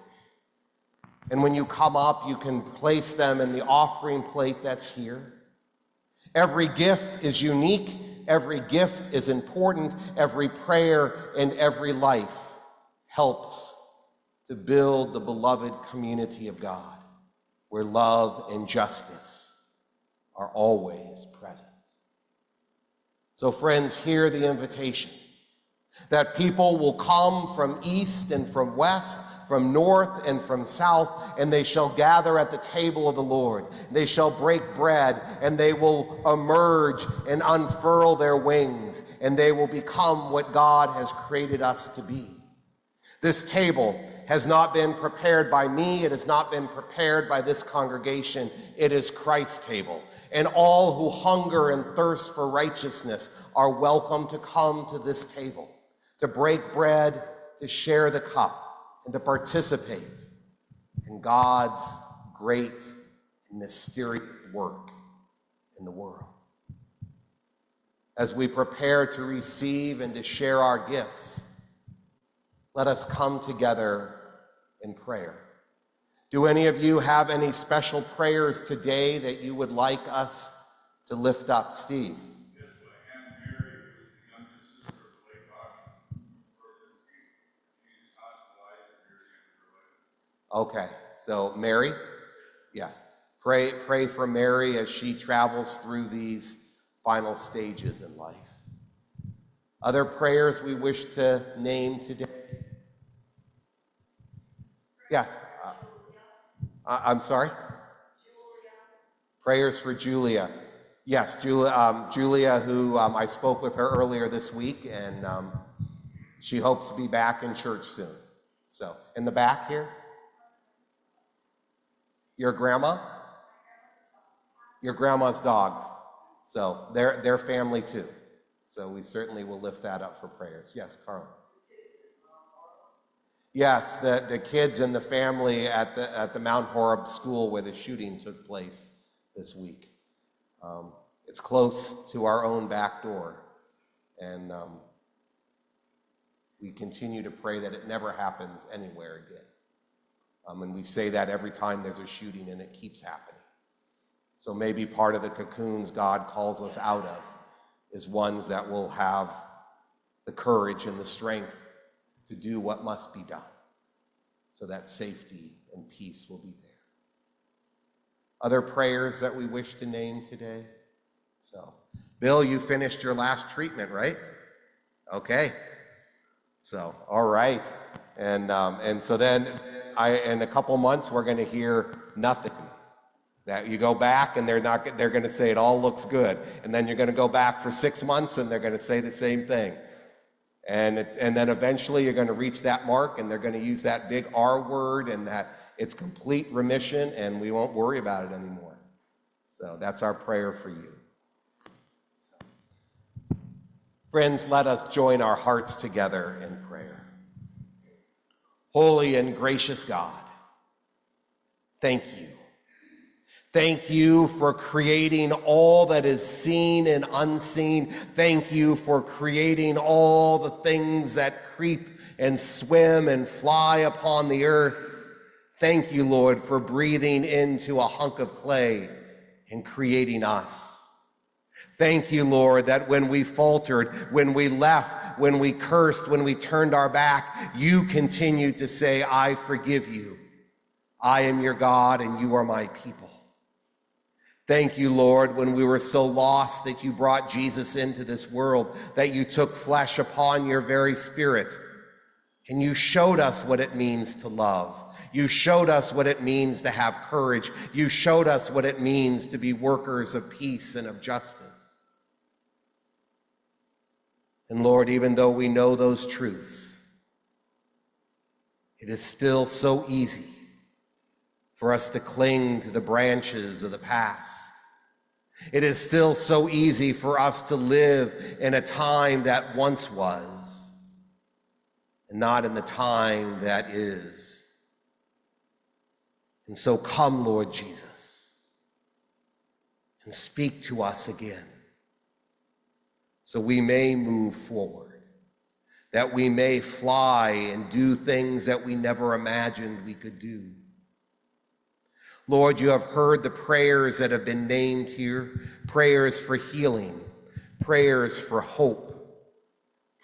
And when you come up, you can place them in the offering plate that's here. Every gift is unique, every gift is important, every prayer and every life helps to build the beloved community of God, where love and justice are always present. So friends, hear the invitation that people will come from east and from west, from north and from south, and they shall gather at the table of the Lord. They shall break bread, and they will emerge and unfurl their wings, and they will become what God has created us to be. This table has not been prepared by me. It has not been prepared by this congregation. It is Christ's table. And all who hunger and thirst for righteousness are welcome to come to this table, to break bread, to share the cup, and to participate in God's great and mysterious work in the world. As we prepare to receive and to share our gifts, let us come together in prayer. Do any of you have any special prayers today that you would like us to lift up? Steve? Okay, so Mary, yes. Pray, pray for Mary as she travels through these final stages in life. Other prayers we wish to name today? Yeah, uh, I'm sorry? Prayers for Julia. Yes, Julia, um, Julia who um, I spoke with her earlier this week, and um, she hopes to be back in church soon. So, in the back here? Your grandma? Your grandma's dog. So they're, they're family too. So we certainly will lift that up for prayers. Yes, Carla. Yes, the, the kids and the family at the, at the Mount Horeb school where the shooting took place this week. Um, it's close to our own back door. And um, we continue to pray that it never happens anywhere again. Um, and we say that every time there's a shooting, and it keeps happening. So maybe part of the cocoons God calls us out of is ones that will have the courage and the strength to do what must be done, so that safety and peace will be there. Other prayers that we wish to name today? So, Bill, you finished your last treatment, right? Okay. So, all right. And, um, and so then... I, in a couple months, we're going to hear nothing. That you go back, and they're not. They're going to say it all looks good, and then you're going to go back for six months, and they're going to say the same thing. And, it, and then eventually you're going to reach that mark, and they're going to use that big R word, and that it's complete remission, and we won't worry about it anymore. So that's our prayer for you. So. Friends, let us join our hearts together in prayer. Holy and gracious God, thank you. Thank you for creating all that is seen and unseen. Thank you for creating all the things that creep and swim and fly upon the earth. Thank you, Lord, for breathing into a hunk of clay and creating us. Thank you, Lord, that when we faltered, when we left, when we cursed, when we turned our back, you continued to say, I forgive you. I am your God, and you are my people. Thank you, Lord, when we were so lost that you brought Jesus into this world, that you took flesh upon your very spirit, and you showed us what it means to love. You showed us what it means to have courage. You showed us what it means to be workers of peace and of justice. And Lord, even though we know those truths, it is still so easy for us to cling to the branches of the past. It is still so easy for us to live in a time that once was, and not in the time that is. And so come, Lord Jesus, and speak to us again, so we may move forward, that we may fly and do things that we never imagined we could do. Lord, you have heard the prayers that have been named here, prayers for healing, prayers for hope,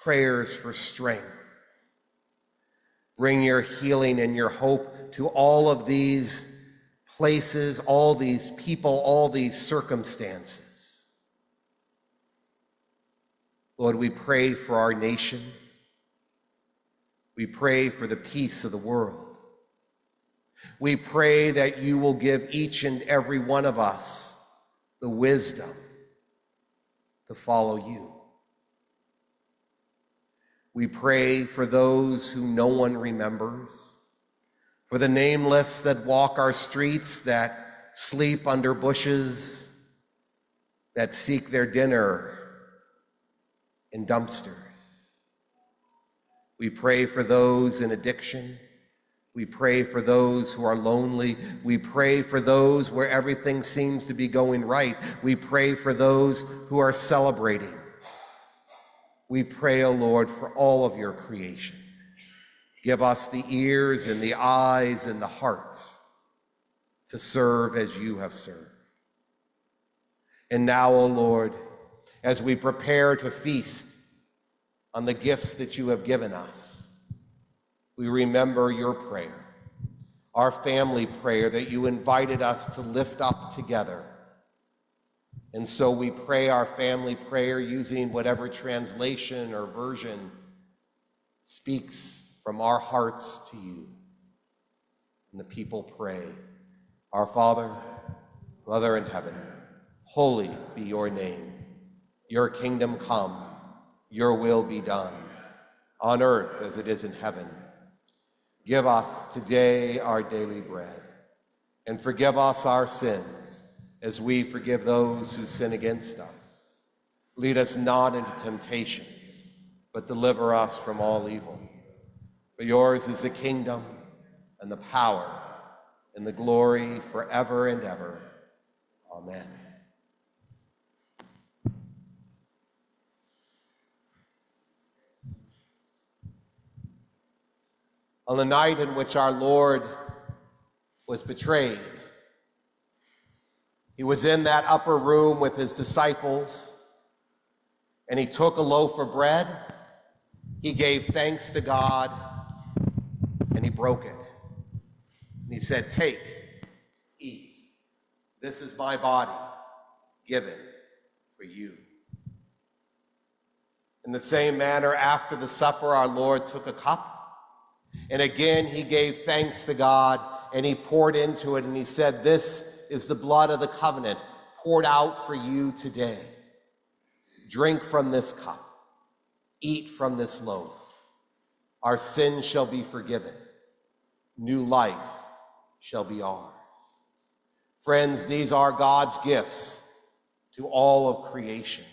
prayers for strength. Bring your healing and your hope to all of these places, all these people, all these circumstances. Lord, we pray for our nation. We pray for the peace of the world. We pray that you will give each and every one of us the wisdom to follow you. We pray for those who no one remembers, for the nameless that walk our streets, that sleep under bushes, that seek their dinner in dumpsters. We pray for those in addiction. We pray for those who are lonely. We pray for those where everything seems to be going right. We pray for those who are celebrating. We pray, O Lord, for all of your creation. Give us the ears and the eyes and the hearts to serve as you have served. And now, O Lord, as we prepare to feast on the gifts that you have given us, we remember your prayer, our family prayer that you invited us to lift up together. And so we pray our family prayer using whatever translation or version speaks from our hearts to you. And the people pray, Our Father, who art in heaven, holy be your name. Your kingdom come, your will be done, on earth as it is in heaven. Give us today our daily bread, and forgive us our sins as we forgive those who sin against us. Lead us not into temptation, but deliver us from all evil. For yours is the kingdom and the power and the glory forever and ever. Amen. On the night in which our Lord was betrayed, he was in that upper room with his disciples, and he took a loaf of bread, he gave thanks to God, and he broke it. And he said, take, eat, this is my body given for you. In the same manner, after the supper, our Lord took a cup, and again he gave thanks to God, and he poured into it, and he said, this is the blood of the covenant poured out for you today. Drink from this cup. Eat from this loaf. Our sins shall be forgiven. New life shall be ours. Friends, these are God's gifts to all of creation.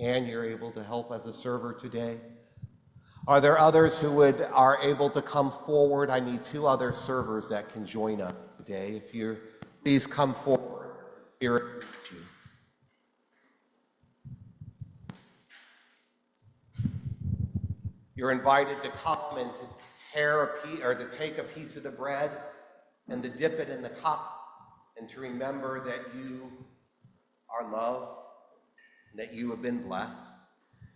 And you're able to help as a server today. Are there others who would are able to come forward? I need two other servers that can join us today. If you're, please come forward. Spirit you. You're invited to come and to tear a piece, or to take a piece of the bread and to dip it in the cup, and to remember that you are loved, and that you have been blessed.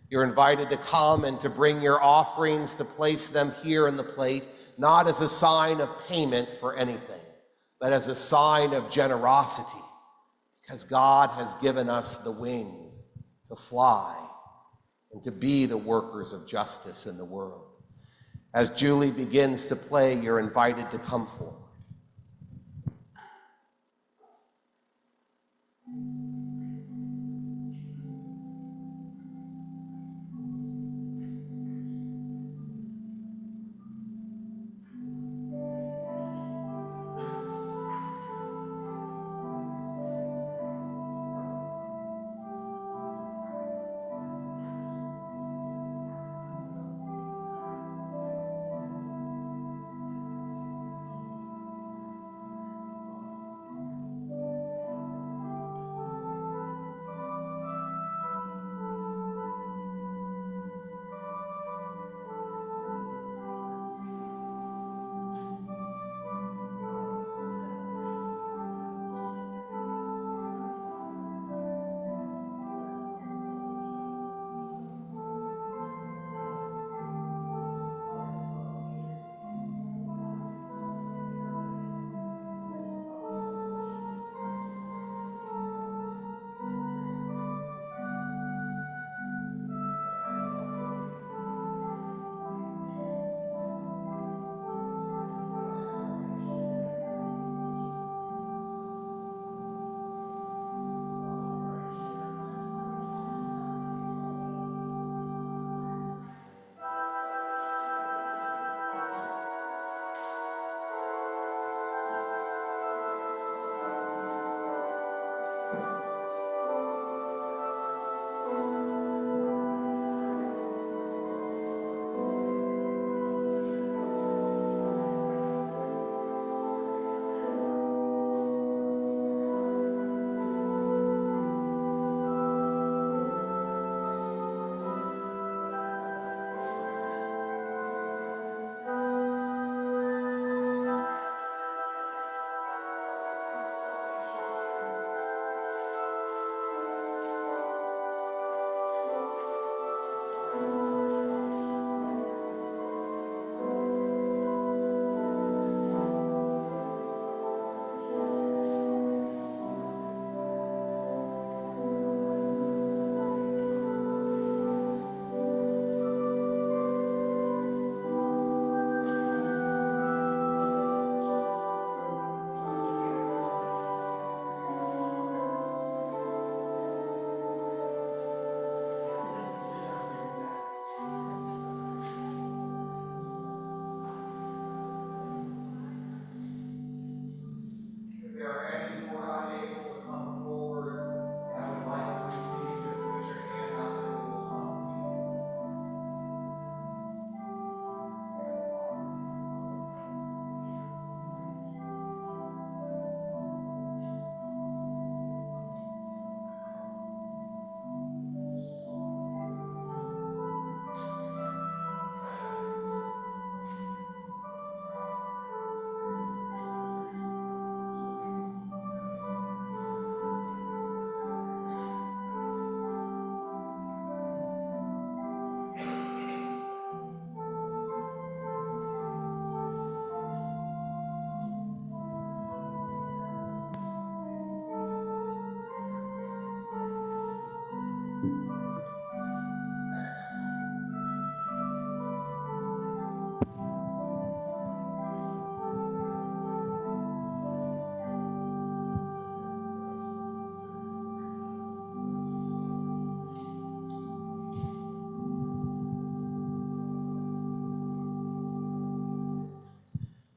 You're invited to come and to bring your offerings, to place them here in the plate, not as a sign of payment for anything, but as a sign of generosity, because God has given us the wings to fly and to be the workers of justice in the world. As Julie begins to play, you're invited to come forward.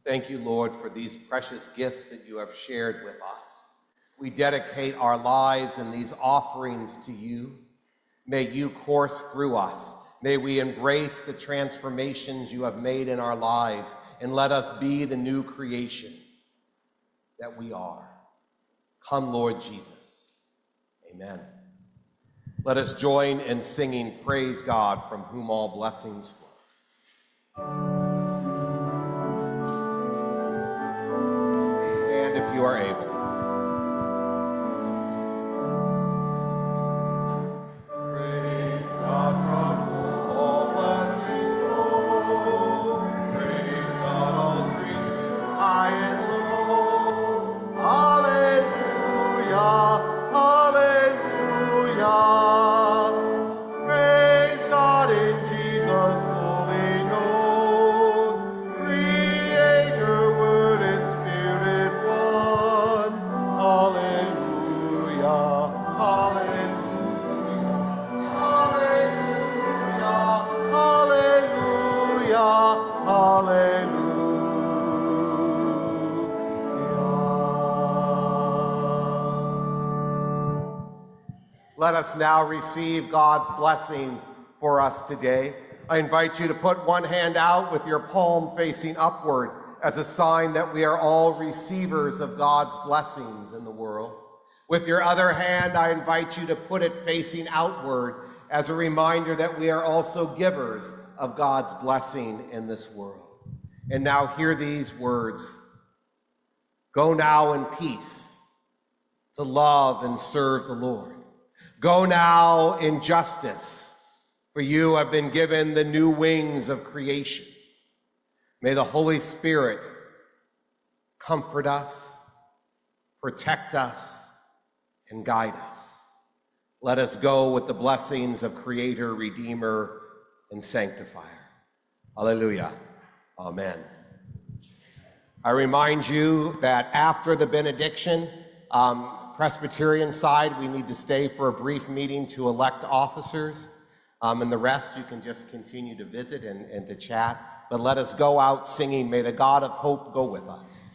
Thank you, Lord, for these precious gifts that you have shared with us. We dedicate our lives and these offerings to you. May you course through us. May we embrace the transformations you have made in our lives, and let us be the new creation that we are. Come, Lord Jesus. Amen. Let us join in singing, "Praise God, from whom all blessings flow." If you are able. Let us now receive God's blessing for us today. I invite you to put one hand out with your palm facing upward as a sign that we are all receivers of God's blessings in the world. With your other hand, I invite you to put it facing outward as a reminder that we are also givers of God's blessing in this world. And now hear these words. Go now in peace to love and serve the Lord. Go now in justice, for you have been given the new wings of creation. May the Holy Spirit comfort us, protect us, and guide us. Let us go with the blessings of Creator, Redeemer, and Sanctifier. Hallelujah. Amen. I remind you that after the benediction, um, Presbyterian side, we need to stay for a brief meeting to elect officers, um, and the rest you can just continue to visit and, and to chat. But let us go out singing, "May the God of Hope go with us."